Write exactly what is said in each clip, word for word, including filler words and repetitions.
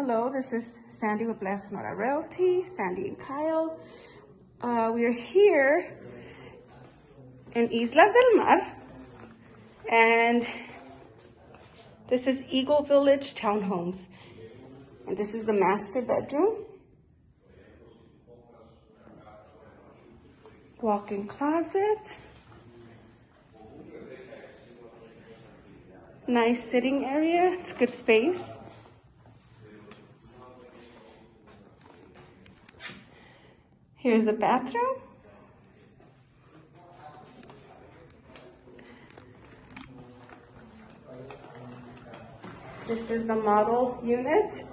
Hello, this is Sandy with Playa Sonora Realty, Sandy and Kyle. Uh, we are here in Isla del Mar, and this is Eagle Village Townhomes. And this is the master bedroom, walk-in closet, nice sitting area, it's good space. Here's the bathroom. This is the model unit.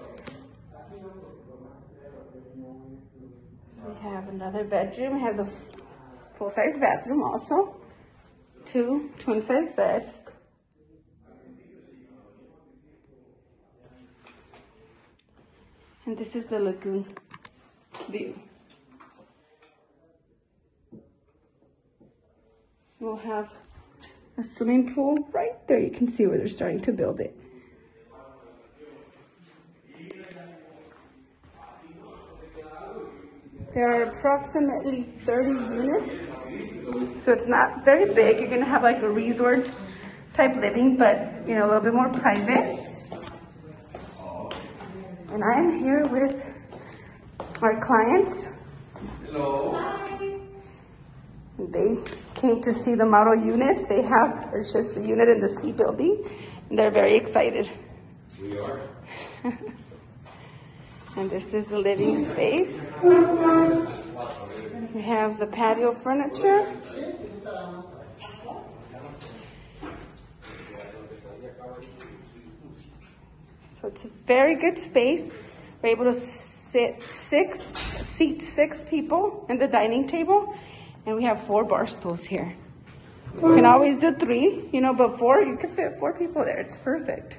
We have another bedroom, it has a full-size bathroom also. Two twin-size beds. And this is the lagoon view. We'll have a swimming pool right there. You can see where they're starting to build it. There are approximately thirty units. So it's not very big. You're going to have like a resort type living, but you know, a little bit more private. And I'm here with our clients. Hello. They came to see the model units. They have purchased a unit in the C building, and they're very excited. We are. And this is the living space. We have the patio furniture. So it's a very good space. We're able to sit six, seat six people in the dining table. And we have four bar stools here. You can always do three, you know, but four, you can fit four people there. It's perfect.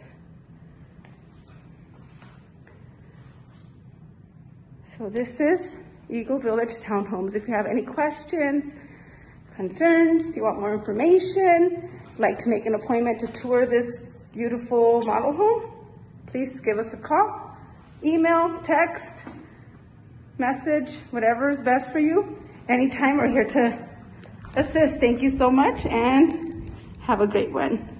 So this is Eagle Village Townhomes. If you have any questions, concerns, you want more information, like to make an appointment to tour this beautiful model home, please give us a call, email, text, message, whatever is best for you. Anytime, we're here to assist. Thank you so much and have a great one.